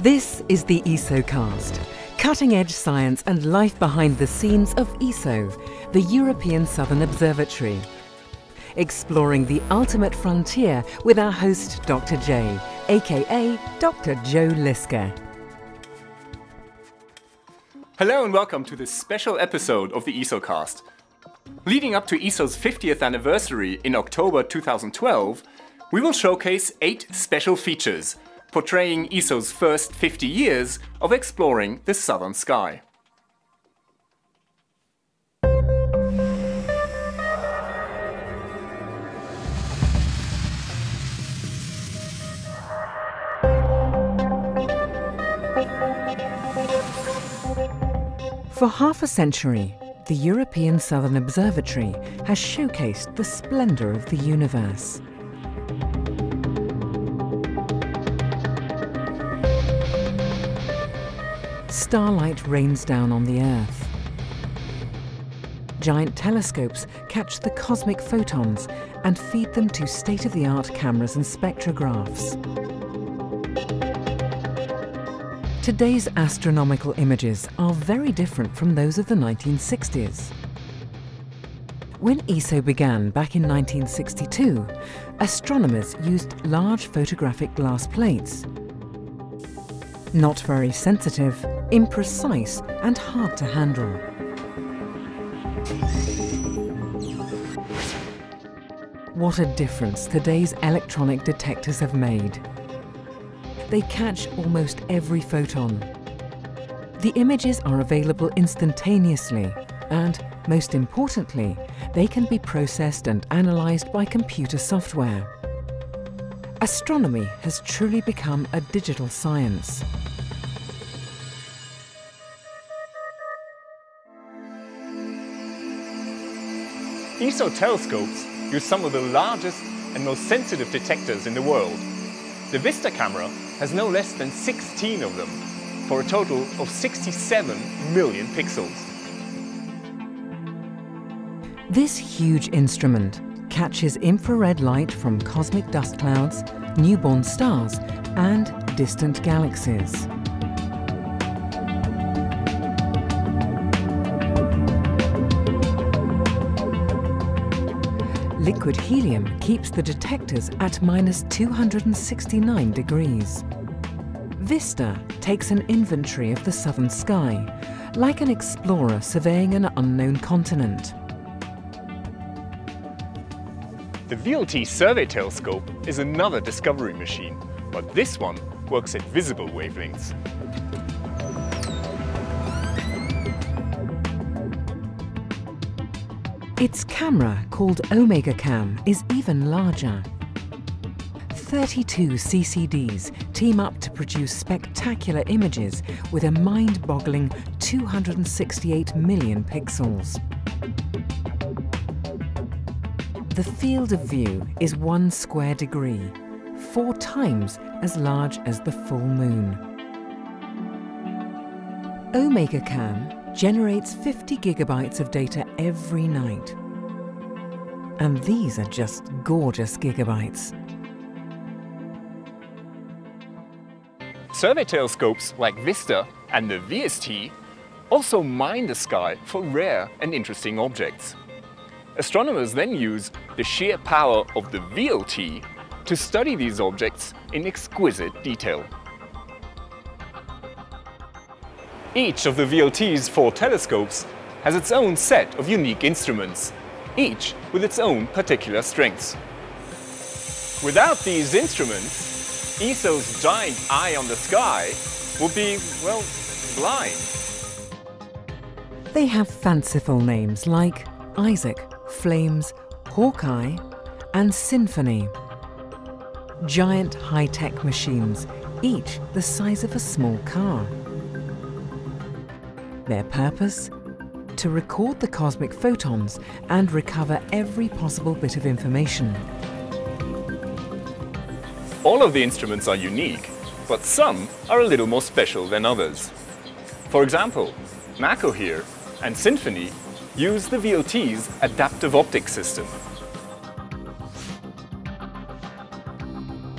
This is the ESOcast, cutting-edge science and life behind the scenes of ESO, the European Southern Observatory. Exploring the ultimate frontier with our host, Dr. J, aka Dr. Joe Liske. Hello and welcome to this special episode of the ESOcast. Leading up to ESO's 50th anniversary in October 2012, we will showcase 8 special features, portraying ESO's first 50 years of exploring the southern sky. For half a century, the European Southern Observatory has showcased the splendor of the universe. Starlight rains down on the Earth. Giant telescopes catch the cosmic photons and feed them to state-of-the-art cameras and spectrographs. Today's astronomical images are very different from those of the 1960s. When ESO began back in 1962, astronomers used large photographic glass plates. Not very sensitive, imprecise and hard to handle. What a difference today's electronic detectors have made. They catch almost every photon. The images are available instantaneously and, most importantly, they can be processed and analyzed by computer software. Astronomy has truly become a digital science. ESO telescopes use some of the largest and most sensitive detectors in the world. The VISTA camera has no less than 16 of them, for a total of 67 million pixels. This huge instrument catches infrared light from cosmic dust clouds, newborn stars, and distant galaxies. Liquid helium keeps the detectors at minus 269 degrees. VISTA takes an inventory of the southern sky, like an explorer surveying an unknown continent. The VLT Survey Telescope is another discovery machine, but this one works at visible wavelengths. Its camera, called OmegaCam, is even larger. 32 CCDs team up to produce spectacular images with a mind-boggling 268 million pixels. The field of view is 1 square degree, 4 times as large as the full moon. OmegaCam generates 50 gigabytes of data every night. And these are just gorgeous gigabytes. Survey telescopes like VISTA and the VST also mine the sky for rare and interesting objects. Astronomers then use the sheer power of the VLT to study these objects in exquisite detail. Each of the VLT's 4 telescopes has its own set of unique instruments, each with its own particular strengths. Without these instruments, ESO's giant eye on the sky would be, well, blind. They have fanciful names like Isaac, Flames, Hawkeye, and Symphony. Giant high-tech machines, each the size of a small car. Their purpose? To record the cosmic photons and recover every possible bit of information. All of the instruments are unique, but some are a little more special than others. For example, NACO here and Symphony use the VLT's adaptive optics system.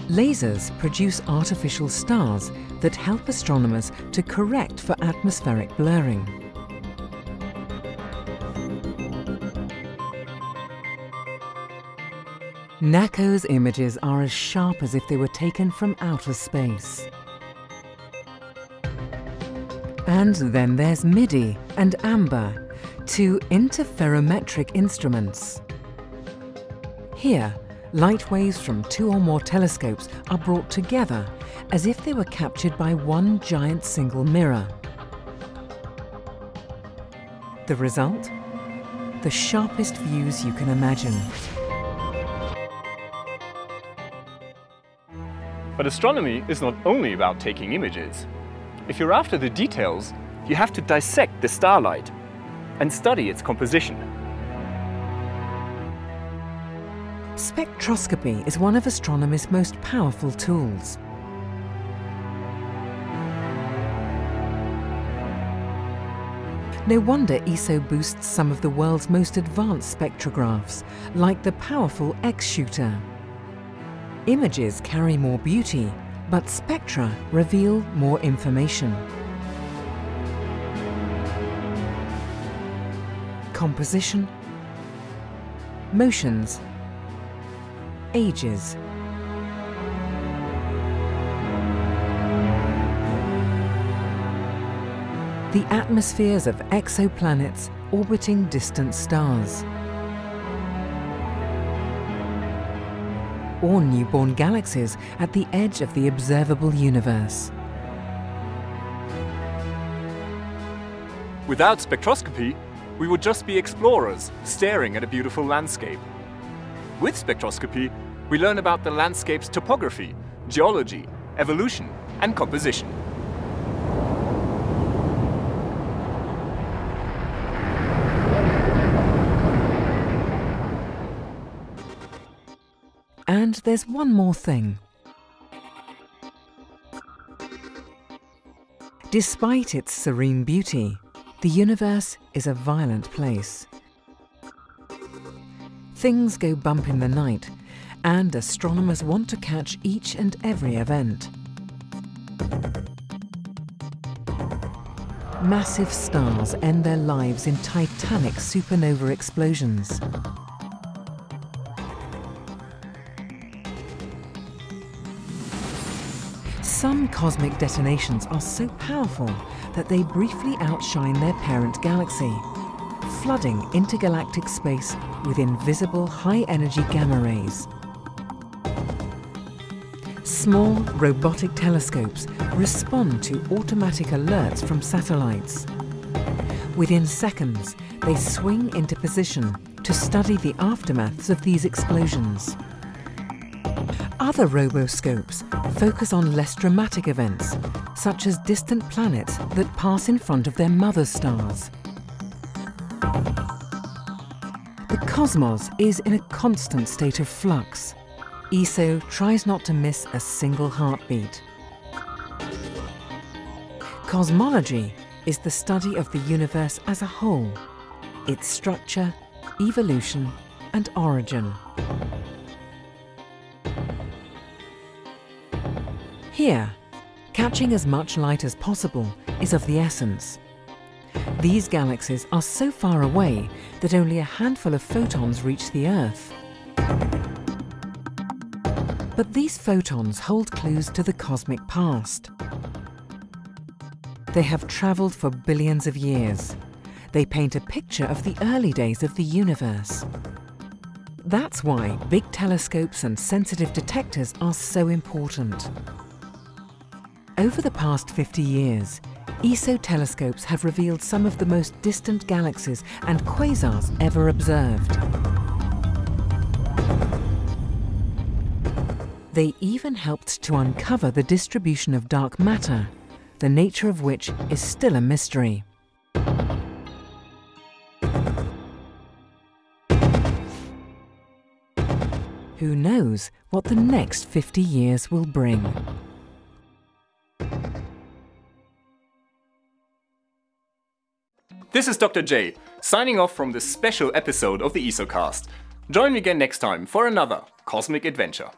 Lasers produce artificial stars that help astronomers to correct for atmospheric blurring. NACO's images are as sharp as if they were taken from outer space. And then there's MIDI and AMBER, two interferometric instruments. Here, light waves from two or more telescopes are brought together as if they were captured by one giant single mirror. The result? The sharpest views you can imagine. But astronomy is not only about taking images. If you're after the details, you have to dissect the starlight and study its composition. Spectroscopy is one of astronomy's most powerful tools. No wonder ESO boasts some of the world's most advanced spectrographs, like the powerful X-Shooter. Images carry more beauty, but spectra reveal more information. Composition, motions, ages. The atmospheres of exoplanets orbiting distant stars, or newborn galaxies at the edge of the observable universe. Without spectroscopy, we would just be explorers staring at a beautiful landscape. With spectroscopy, we learn about the landscape's topography, geology, evolution, and composition. And there's one more thing. Despite its serene beauty, the universe is a violent place. Things go bump in the night, and astronomers want to catch each and every event. Massive stars end their lives in titanic supernova explosions. Some cosmic detonations are so powerful that they briefly outshine their parent galaxy, flooding intergalactic space with invisible high-energy gamma rays. Small robotic telescopes respond to automatic alerts from satellites. Within seconds, they swing into position to study the aftermaths of these explosions. Other roboscopes focus on less dramatic events, such as distant planets that pass in front of their mother stars. The cosmos is in a constant state of flux. ESO tries not to miss a single heartbeat. Cosmology is the study of the universe as a whole, its structure, evolution, and origin. Here, catching as much light as possible is of the essence. These galaxies are so far away that only a handful of photons reach the Earth. But these photons hold clues to the cosmic past. They have travelled for billions of years. They paint a picture of the early days of the universe. That's why big telescopes and sensitive detectors are so important. Over the past 50 years, ESO telescopes have revealed some of the most distant galaxies and quasars ever observed. They even helped to uncover the distribution of dark matter, the nature of which is still a mystery. Who knows what the next 50 years will bring? This is Dr. J, signing off from this special episode of the ESOcast. Join me again next time for another cosmic adventure.